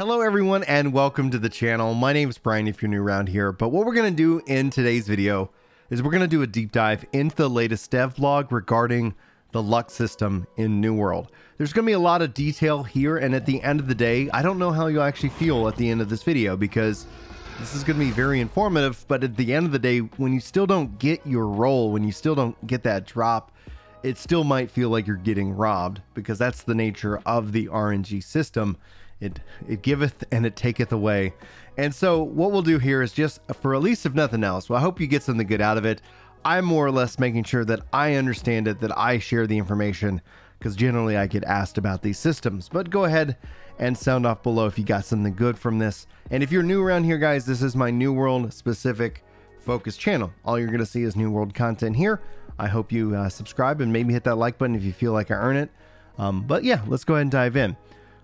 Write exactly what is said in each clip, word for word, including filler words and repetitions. Hello everyone and welcome to the channel. My name is Brian if you're new around here, but what we're going to do in today's video is we're going to do a deep dive into the latest devlog regarding the luck system in New World. There's going to be a lot of detail here, and at the end of the day, I don't know how you'll actually feel at the end of this video because this is going to be very informative, but at the end of the day, when you still don't get your roll, when you still don't get that drop, it still might feel like you're getting robbed because that's the nature of the R N G system. It, it giveth and it taketh away. And so what we'll do here is just for at least if nothing else, well, I hope you get something good out of it. I'm more or less making sure that I understand it, that I share the information, because generally I get asked about these systems. But go ahead and sound off below if you got something good from this. And if you're new around here, guys, this is my New World specific focus channel. All you're going to see is New World content here. I hope you uh, subscribe and maybe hit that like button if you feel like I earn it. Um, but yeah, let's go ahead and dive in.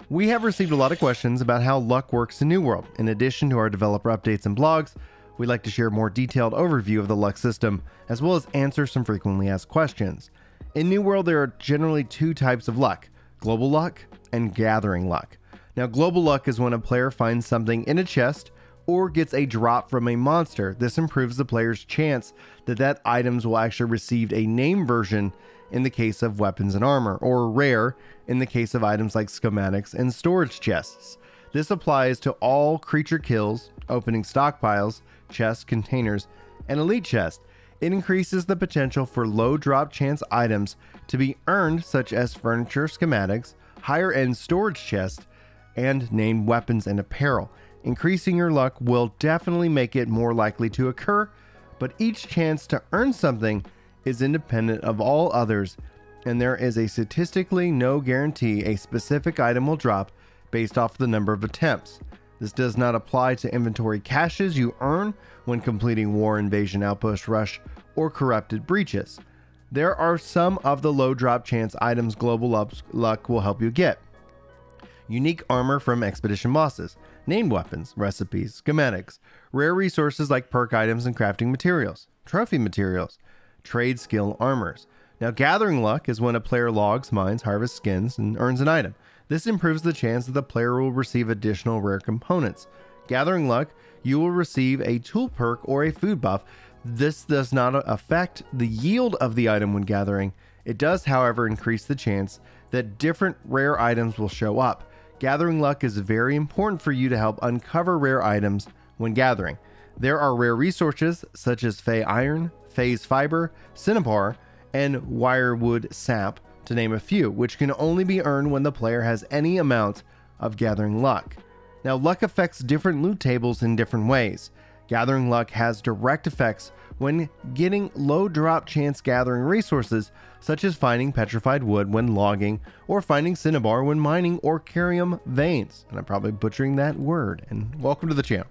We have received a lot of questions about how luck works in New World. In addition to our developer updates and blogs, we like to share a more detailed overview of the luck system, as well as answer some frequently asked questions. In New World, there are generally two types of luck, global luck and gathering luck. Now, global luck is when a player finds something in a chest or gets a drop from a monster. This improves the player's chance that that items will actually receive a name version in the case of weapons and armor, or rare in the case of items like schematics and storage chests. This applies to all creature kills, opening stockpiles, chests, containers, and elite chests. It increases the potential for low drop chance items to be earned, such as furniture, schematics, higher end storage chests, and named weapons and apparel. Increasing your luck will definitely make it more likely to occur, but each chance to earn something is independent of all others, and there is a statistically no guarantee a specific item will drop based off the number of attempts. This does not apply to inventory caches you earn when completing war, invasion, outpost rush, or corrupted breaches. There are some of the low drop chance items global luck will help you get. Unique armor from expedition bosses, named weapons, recipes, schematics, rare resources like perk items and crafting materials, trophy materials, trade skill armors. Now, gathering luck is when a player logs, mines, harvests skins, and earns an item. This improves the chance that the player will receive additional rare components. Gathering luck, you will receive a tool perk or a food buff. This does not affect the yield of the item when gathering. It does, however, increase the chance that different rare items will show up. Gathering luck is very important for you to help uncover rare items when gathering. There are rare resources such as Fey Iron, phase fiber, cinnabar, and wirewood sap, to name a few, which can only be earned when the player has any amount of gathering luck. Now, luck affects different loot tables in different ways. Gathering luck has direct effects when getting low drop chance gathering resources, such as finding petrified wood when logging, or finding cinnabar when mining orcarium veins. And I'm probably butchering that word, and welcome to the channel.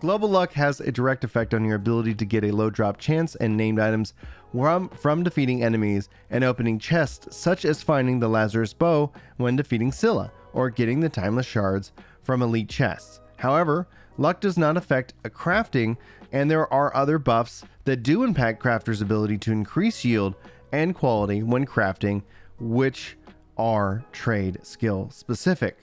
Global luck has a direct effect on your ability to get a low drop chance and named items from, from defeating enemies and opening chests, such as finding the Lazarus Bow when defeating Scylla, or getting the Timeless Shards from elite chests. However, luck does not affect a crafting, and there are other buffs that do impact crafters' ability to increase yield and quality when crafting, which are trade skill specific.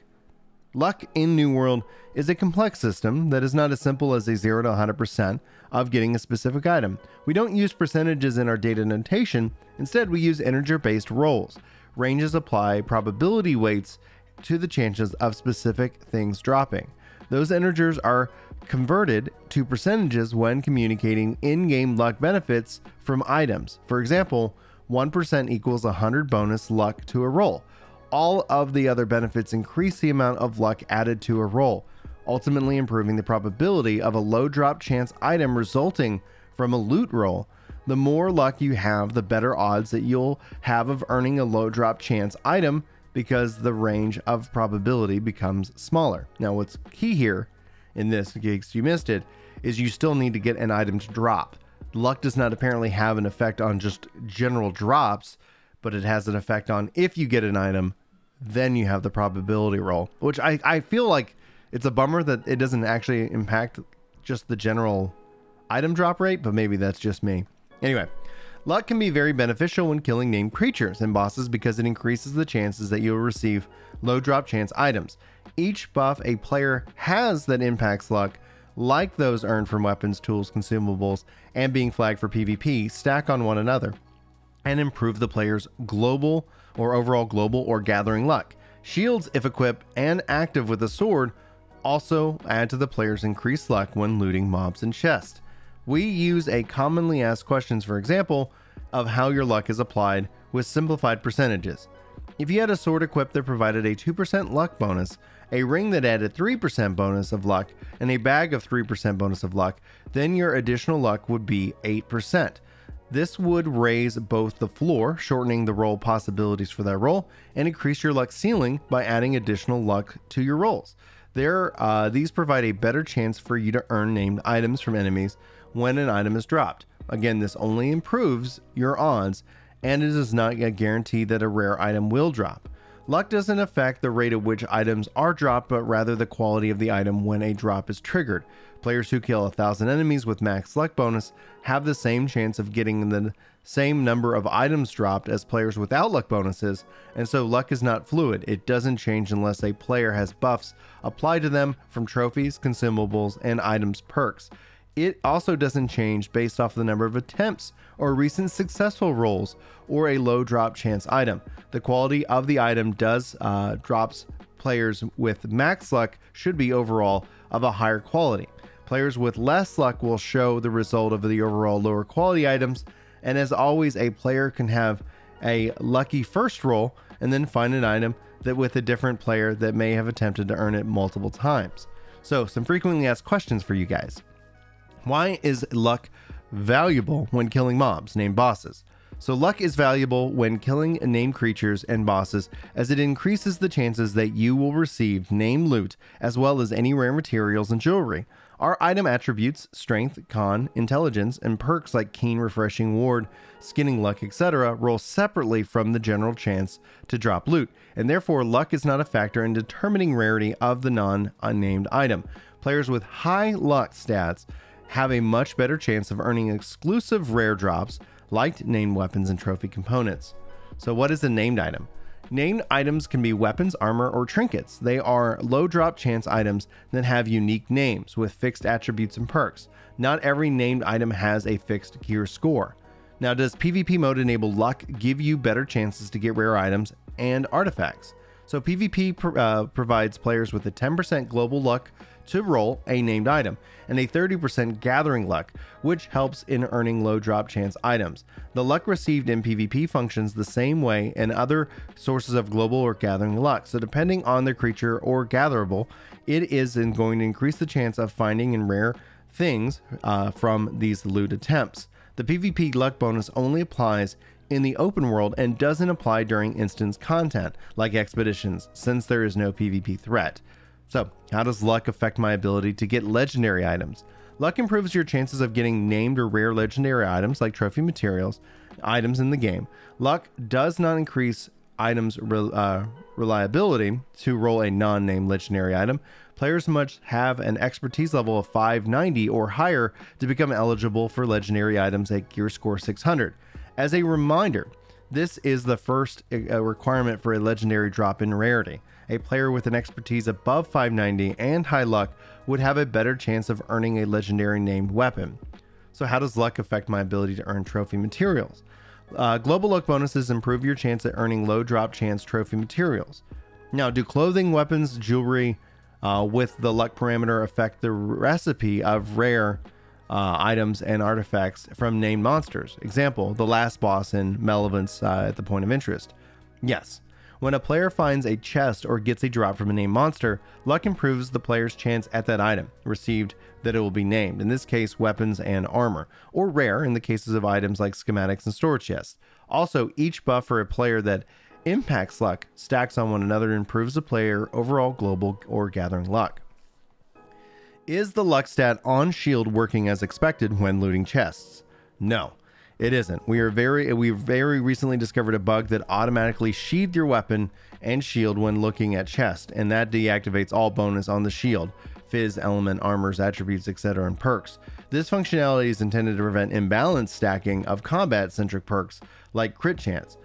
Luck in New World is a complex system that is not as simple as a zero to one hundred percent of getting a specific item. We don't use percentages in our data notation. Instead, we use integer-based rolls. Ranges apply probability weights to the chances of specific things dropping. Those integers are converted to percentages when communicating in-game luck benefits from items. For example, one percent equals one hundred bonus luck to a roll. All of the other benefits increase the amount of luck added to a roll, ultimately improving the probability of a low drop chance item resulting from a loot roll. The more luck you have, the better odds that you'll have of earning a low drop chance item because the range of probability becomes smaller. Now, what's key here in this, in case you missed it, is you still need to get an item to drop. Luck does not apparently have an effect on just general drops, but it has an effect on if you get an item, then you have the probability roll, which I, I feel like it's a bummer that it doesn't actually impact just the general item drop rate, but maybe that's just me. Anyway, luck can be very beneficial when killing named creatures and bosses because it increases the chances that you'll receive low drop chance items. each buff a player has that impacts luck, like those earned from weapons, tools, consumables, and being flagged for PvP, stack on one another and improve the player's global or overall global or gathering luck. Shields, if equipped and active with a sword, also add to the player's increased luck when looting mobs and chests. We use a commonly asked questions, for example, of how your luck is applied with simplified percentages. If you had a sword equipped that provided a two percent luck bonus, a ring that added three percent bonus of luck, and a bag of three percent bonus of luck, then your additional luck would be eight percent. This would raise both the floor, shortening the roll possibilities for that roll, and increase your luck ceiling by adding additional luck to your rolls. There, uh, these provide a better chance for you to earn named items from enemies when an item is dropped. Again, this only improves your odds, and it is not a guarantee that a rare item will drop. Luck doesn't affect the rate at which items are dropped, but rather the quality of the item when a drop is triggered. Players who kill a thousand enemies with max luck bonus have the same chance of getting the same number of items dropped as players without luck bonuses, and so luck is not fluid. It doesn't change unless a player has buffs applied to them from trophies, consumables, and items perks. It also doesn't change based off the number of attempts or recent successful rolls or a low drop chance item. The quality of the item does uh, drops players with max luck should be overall of a higher quality. Players with less luck will show the result of the overall lower quality items. And as always, a player can have a lucky first roll and then find an item that with a different player that may have attempted to earn it multiple times. So some frequently asked questions for you guys. Why is luck valuable when killing mobs, named bosses? So luck is valuable when killing named creatures and bosses, as it increases the chances that you will receive named loot, as well as any rare materials and jewelry. Our item attributes, strength, con, intelligence, and perks like keen, refreshing, ward, skinning luck, et cetera roll separately from the general chance to drop loot, and therefore luck is not a factor in determining rarity of the non-unnamed item. Players with high luck stats have a much better chance of earning exclusive rare drops like named weapons and trophy components. So what is a named item? Named items can be weapons, armor, or trinkets. They are low drop chance items that have unique names with fixed attributes and perks. Not every named item has a fixed gear score. Now, does PvP mode enable luck give you better chances to get rare items and artifacts? So PvP pr uh, provides players with a ten percent global luck to roll a named item and a thirty percent gathering luck, which helps in earning low drop chance items. The luck received in PvP functions the same way in other sources of global or gathering luck. So depending on the creature or gatherable, it is going to increase the chance of finding and rare things uh, from these loot attempts. The PvP luck bonus only applies in the open world and doesn't apply during instance content like expeditions, since there is no PvP threat. So, how does luck affect my ability to get legendary items? Luck improves your chances of getting named or rare legendary items like trophy materials, items in the game. Luck does not increase items' re uh, reliability to roll a non-named legendary item. Players must have an expertise level of five ninety or higher to become eligible for legendary items at gear score six hundred. As a reminder, this is the first uh, requirement for a legendary drop in rarity. A player with an expertise above five ninety and high luck would have a better chance of earning a legendary named weapon. So how does luck affect my ability to earn trophy materials? Uh, global luck bonuses improve your chance at earning low drop chance trophy materials. Now, do clothing, weapons, jewelry uh, with the luck parameter affect the recipe of rare uh, items and artifacts from named monsters? Example, the last boss in Malevolence uh, at the point of interest. Yes. When a player finds a chest or gets a drop from a named monster, luck improves the player's chance at that item received that it will be named, in this case weapons and armor, or rare in the cases of items like schematics and storage chests. Also, each buff for a player that impacts luck stacks on one another and improves the player overall global or gathering luck. Is the luck stat on shield working as expected when looting chests? No. It isn't. We are very we very recently discovered a bug that automatically sheathed your weapon and shield when looking at chest, and that deactivates all bonus on the shield, fizz, element, armors, attributes, et cetera and perks. This functionality is intended to prevent imbalanced stacking of combat-centric perks like crit chance.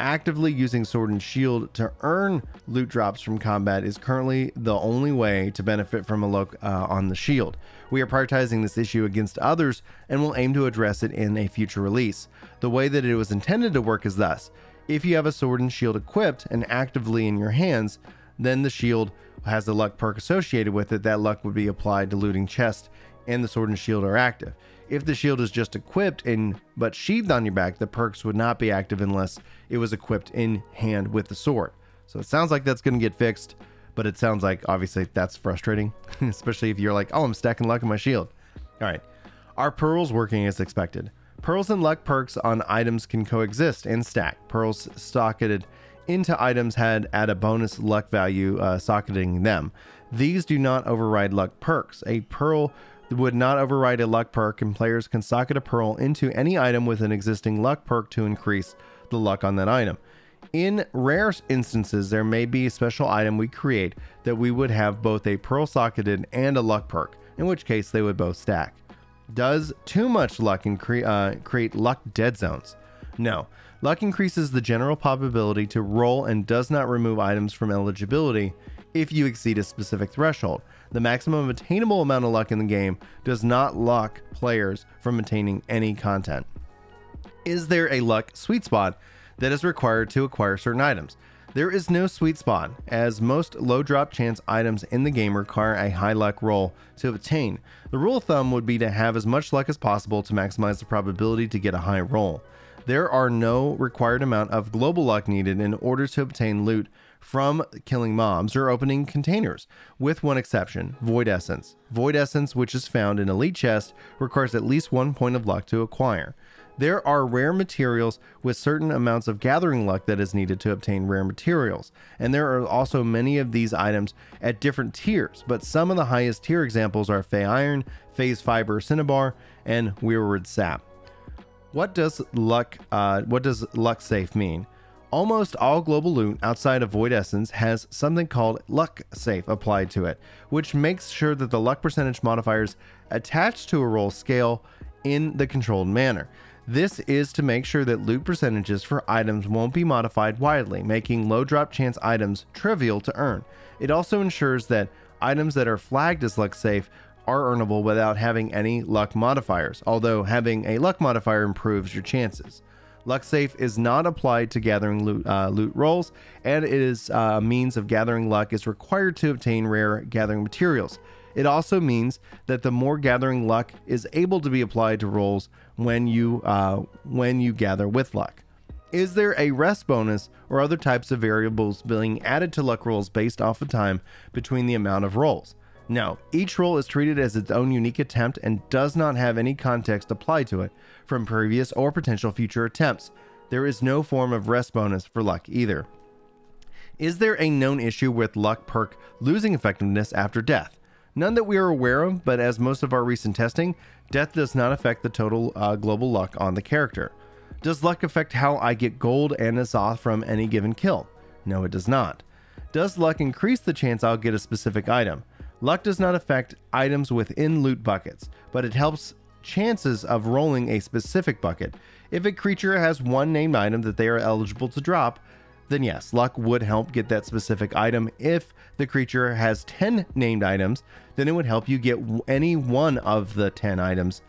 actively using Sword and Shield to earn loot drops from combat is currently the only way to benefit from a look uh, on the Shield. We are prioritizing this issue against others and will aim to address it in a future release. The way that it was intended to work is thus: if you have a Sword and Shield equipped and actively in your hands, then the Shield has the luck perk associated with it. That luck would be applied to looting chests, and the Sword and Shield are active. If the shield is just equipped and but sheathed on your back, the perks would not be active unless it was equipped in hand with the sword. So it sounds like that's going to get fixed, but it sounds like obviously that's frustrating, especially if you're like, oh, I'm stacking luck in my shield. All right. Are pearls working as expected? Pearls and luck perks on items can coexist and stack. Pearls socketed into items had at a bonus luck value uh, socketing them. These do not override luck perks. A pearl would not override a luck perk, and players can socket a pearl into any item with an existing luck perk to increase the luck on that item. In rare instances, there may be a special item we create that we would have both a pearl socketed and a luck perk, in which case they would both stack. Does too much luck incre- uh, create luck dead zones? No. Luck increases the general probability to roll and does not remove items from eligibility if you exceed a specific threshold. The maximum attainable amount of luck in the game does not lock players from attaining any content. Is there a luck sweet spot that is required to acquire certain items? There is no sweet spot, as most low drop chance items in the game require a high luck roll to obtain. The rule of thumb would be to have as much luck as possible to maximize the probability to get a high roll. There are no required amount of global luck needed in order to obtain loot from killing mobs or opening containers, with one exception: void essence. Void essence, which is found in elite chests, requires at least one point of luck to acquire. There are rare materials with certain amounts of gathering luck that is needed to obtain rare materials, and there are also many of these items at different tiers, but some of the highest tier examples are Fey Iron, phase fiber, cinnabar, and Weirwood sap. What does luck uh, what does luck safe mean? Almost all global loot outside of Void Essence has something called luck safe applied to it, which makes sure that the luck percentage modifiers attached to a roll scale in the controlled manner. This is to make sure that loot percentages for items won't be modified widely, making low drop chance items trivial to earn. It also ensures that items that are flagged as luck safe are earnable without having any luck modifiers, although having a luck modifier improves your chances. Luck safe is not applied to gathering loot, uh, loot rolls, and it is a uh, means of gathering luck is required to obtain rare gathering materials. It also means that the more gathering luck is able to be applied to rolls when you uh, when you gather with luck. Is there a rest bonus or other types of variables being added to luck rolls based off the time between the amount of rolls? No, each roll is treated as its own unique attempt and does not have any context applied to it from previous or potential future attempts. There is no form of rest bonus for luck either. Is there a known issue with luck perk losing effectiveness after death? None that we are aware of, but as most of our recent testing, death does not affect the total uh, global luck on the character. Does luck affect how I get gold and azoth from any given kill? No, it does not. Does luck increase the chance I'll get a specific item? Luck does not affect items within loot buckets, but it helps chances of rolling a specific bucket. If a creature has one named item that they are eligible to drop, then yes, luck would help get that specific item. If the creature has ten named items, then it would help you get any one of the ten items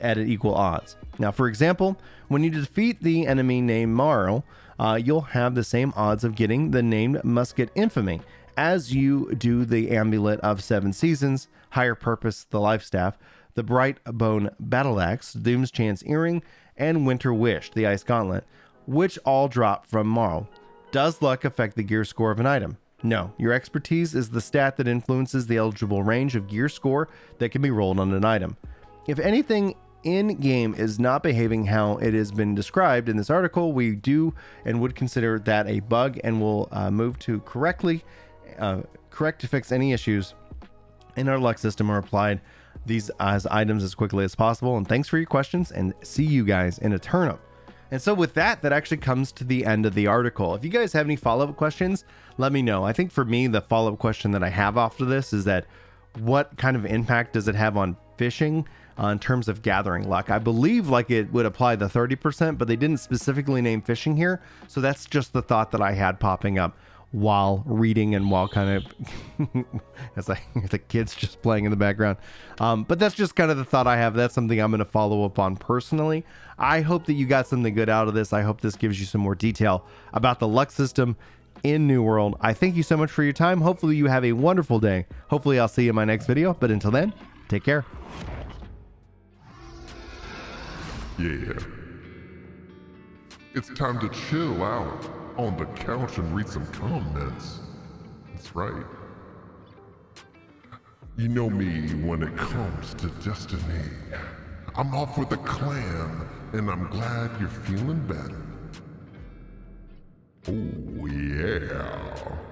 at equal odds. Now, for example, when you defeat the enemy named Marl, uh, you'll have the same odds of getting the named musket infamy as you do the amulet of seven seasons, higher purpose, the life staff, the bright bone battle axe, doom's chance earring, and winter wish, the ice gauntlet, which all drop from Marl. Does luck affect the gear score of an item? No, your expertise is the stat that influences the eligible range of gear score that can be rolled on an item. If anything in game is not behaving how it has been described in this article, we do and would consider that a bug and will uh, move to correctly Uh, correct to fix any issues in our luck system or applied these as items as quickly as possible. And thanks for your questions, and see you guys in a turnip. And so with that, that actually comes to the end of the article. If you guys have any follow-up questions, let me know. I think for me, the follow-up question that I have after this is that what kind of impact does it have on fishing uh, in terms of gathering luck. I believe like it would apply the thirty percent, but they didn't specifically name fishing here. So that's just the thought that I had popping up while reading and while kind of as I hear the kids just playing in the background. Um, but that's just kind of the thought I have. That's something I'm going to follow up on personally. I hope that you got something good out of this. I hope this gives you some more detail about the luck system in New World. I thank you so much for your time. Hopefully you have a wonderful day. Hopefully I'll see you in my next video. But until then, take care. Yeah. It's time to chill out on the couch and read some comments. That's right. You know me when it comes to destiny. I'm all for the clan, and I'm glad you're feeling better. Oh yeah.